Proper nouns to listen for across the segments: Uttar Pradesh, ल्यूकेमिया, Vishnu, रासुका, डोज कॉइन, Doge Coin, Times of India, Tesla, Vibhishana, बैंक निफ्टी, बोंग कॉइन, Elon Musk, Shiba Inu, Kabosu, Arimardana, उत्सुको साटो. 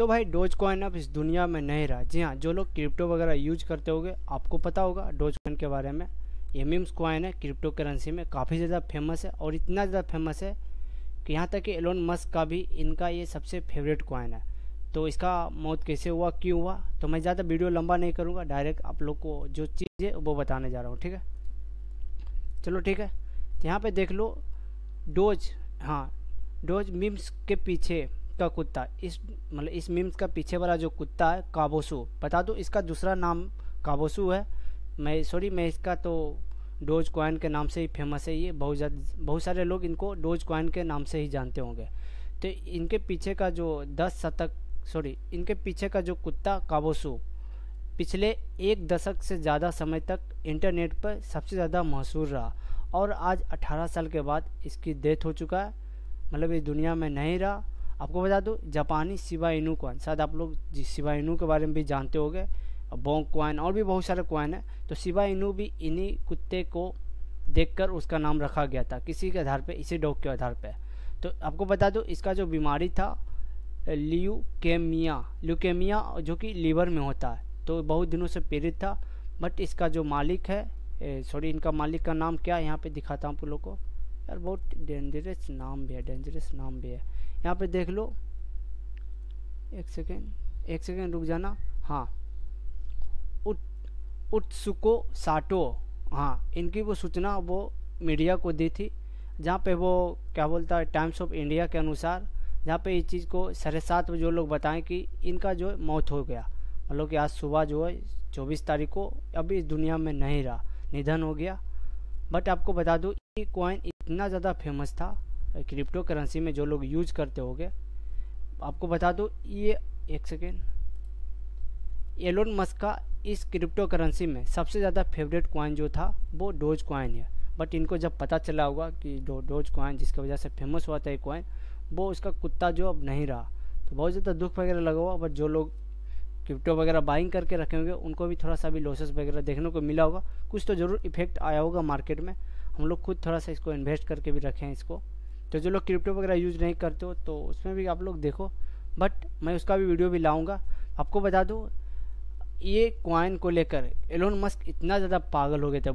तो भाई डोज कॉइन अब इस दुनिया में नहीं रहा। जी हाँ, जो लोग क्रिप्टो वगैरह यूज करते होंगे आपको पता होगा डोज कॉइन के बारे में। ये मीम्स कॉइन है, क्रिप्टो करेंसी में काफ़ी ज़्यादा फेमस है और इतना ज़्यादा फेमस है कि यहाँ तक कि एलोन मस्क का भी इनका ये सबसे फेवरेट कॉइन है। तो इसका मौत कैसे हुआ, क्यों हुआ, तो मैं ज़्यादा वीडियो लंबा नहीं करूँगा, डायरेक्ट आप लोग को जो चीज़ है वो बताने जा रहा हूँ, ठीक है। चलो ठीक है, यहाँ पे देख लो डोज, हाँ डोज मीम्स के पीछे का कुत्ता, इस मतलब इस मीम्स का पीछे वाला जो कुत्ता है काबोसू, बता दूँ इसका दूसरा नाम काबोसू है। मैं इसका तो डोज कॉइन के नाम से ही फेमस है, ये बहुत सारे लोग इनको डोज कॉइन के नाम से ही जानते होंगे। तो इनके पीछे का जो इनके पीछे का जो कुत्ता काबोसू पिछले एक दशक से ज़्यादा समय तक इंटरनेट पर सबसे ज़्यादा मशहूर रहा और आज 18 साल के बाद इसकी डेथ हो चुका है, मतलब ये दुनिया में नहीं रहा। आपको बता दूं जापानी शिबा इनू कॉइन, शायद आप लोग शिबा इनू के बारे में भी जानते होंगे, बोंग कॉइन और भी बहुत सारे कॉइन है। तो शिबा इनू भी इन्हीं कुत्ते को देखकर उसका नाम रखा गया था किसी के आधार पे, इसी डॉग के आधार पे। तो आपको बता दूं इसका जो बीमारी था ल्यूकेमिया जो कि लीवर में होता है, तो बहुत दिनों से पीड़ित था। बट इसका जो मालिक है, इनका मालिक का नाम क्या है यहाँ पे दिखाता हूँ आप लोग को, यार बहुत डेंजरस नाम भी है। यहाँ पे देख लो, एक सेकेंड रुक जाना, हाँ उत्सुको साटो, हाँ इनकी वो सूचना वो मीडिया को दी थी, जहाँ पे वो क्या बोलता है टाइम्स ऑफ इंडिया के अनुसार, जहाँ पे इस चीज़ को 7:30 बजे जो लोग बताएं कि इनका जो मौत हो गया, मतलब कि आज सुबह जो है 24 तारीख को अभी इस दुनिया में नहीं रहा, निधन हो गया। बट आपको बता दूँ ये कॉइन इतना ज़्यादा फेमस था क्रिप्टो करेंसी में जो लोग यूज करते होंगे। आपको बता दूँ ये एलोन मस्क का इस क्रिप्टो करेंसी में सबसे ज़्यादा फेवरेट कॉइन जो था वो डोज कॉइन है। बट इनको जब पता चला होगा कि डोज कॉइन जिसकी वजह से फेमस हुआ था ये कॉइन, वो उसका कुत्ता जो अब नहीं रहा, तो बहुत ज़्यादा दुख वगैरह लगा हुआ। बट जो लोग क्रिप्टो वगैरह बाइंग करके रखे होंगे उनको भी थोड़ा सा भी लॉसेस वगैरह देखने को मिला होगा, कुछ तो ज़रूर इफेक्ट आया होगा मार्केट में। हम लोग खुद थोड़ा सा इसको इन्वेस्ट करके भी रखे हैं इसको, तो जो लोग क्रिप्टो वगैरह यूज नहीं करते हो तो उसमें भी आप लोग देखो। बट मैं उसका भी वीडियो भी लाऊँगा। आपको बता दूँ ये कॉइन को लेकर एलोन मस्क इतना ज़्यादा पागल हो गए थे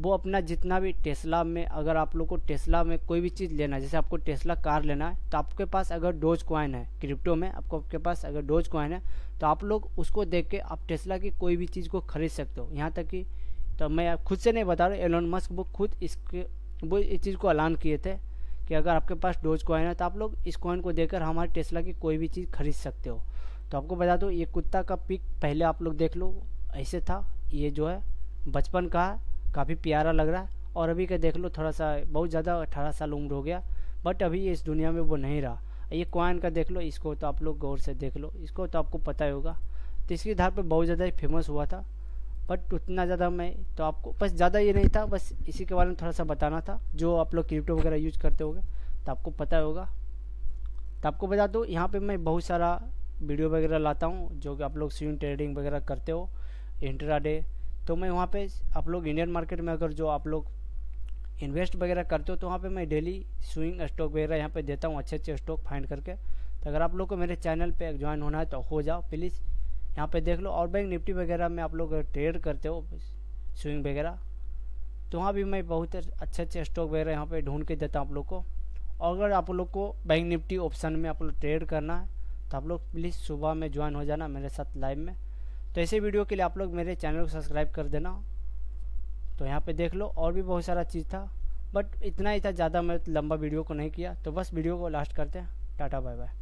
वो अपना जितना भी टेस्ला में, अगर आप लोग को टेस्ला में कोई भी चीज़ लेना है, जैसे आपको टेस्ला कार लेना है तो आपके पास अगर डोज कॉइन है, क्रिप्टो में आपके पास अगर डोज कॉइन है तो आप लोग उसको देख के आप टेस्ला की कोई भी चीज़ को खरीद सकते हो। यहाँ तक कि तो मैं खुद से नहीं बता रहा हूँ, एलोन मस्क वो इस चीज़ को ऐलान किए थे कि अगर आपके पास डोज कॉइन है तो आप लोग इस कॉइन को देकर हमारे टेस्ला की कोई भी चीज़ खरीद सकते हो। तो आपको बता दो ये कुत्ता का पिक पहले आप लोग देख लो, ऐसे था, ये जो है बचपन का है, काफ़ी प्यारा लग रहा है। और अभी का देख लो, थोड़ा सा बहुत ज़्यादा 18 साल उम्र हो गया, बट अभी इस दुनिया में वो नहीं रहा। ये कॉइन का देख लो, इसको तो आप लोग गौर से देख लो, इसको तो आपको पता ही होगा। तो इसके आधार पर बहुत ज़्यादा फेमस हुआ था। बट उतना ज़्यादा मैं तो आपको बस ज़्यादा ये नहीं था, बस इसी के बारे में थोड़ा सा बताना था, जो आप लोग क्रिप्टो वगैरह यूज करते होंगे तो आपको पता होगा। तो आपको बता दो यहाँ पर मैं बहुत सारा वीडियो वगैरह लाता हूँ, जो कि आप लोग स्विंग ट्रेडिंग वगैरह करते हो इंट्राडे, तो मैं वहाँ पे आप लोग इंडियन मार्केट में अगर जो आप लोग इन्वेस्ट वगैरह करते हो तो वहाँ पे मैं डेली स्विंग स्टॉक वगैरह यहाँ पे देता हूँ, अच्छे स्टॉक फाइंड करके। तो अगर आप लोग को मेरे चैनल पे ज्वाइन होना है तो हो जाओ प्लीज़, यहाँ पर देख लो। और बैंक निफ्टी वगैरह में आप लोग ट्रेड करते हो स्विंग वगैरह, तो वहाँ भी मैं बहुत अच्छे स्टॉक वगैरह यहाँ पर ढूँढ के देता हूँ आप लोग को। और अगर आप लोग को बैंक निफ्टी ऑप्शन में आप लोग ट्रेड करना है तो आप लोग प्लीज़ सुबह में ज्वाइन हो जाना मेरे साथ लाइव में। तो ऐसे वीडियो के लिए आप लोग मेरे चैनल को सब्सक्राइब कर देना। तो यहाँ पे देख लो, और भी बहुत सारा चीज़ था, बट इतना ही था, ज़्यादा मैं लंबा वीडियो को नहीं किया। तो बस वीडियो को लास्ट करते हैं, टाटा बाय बाय।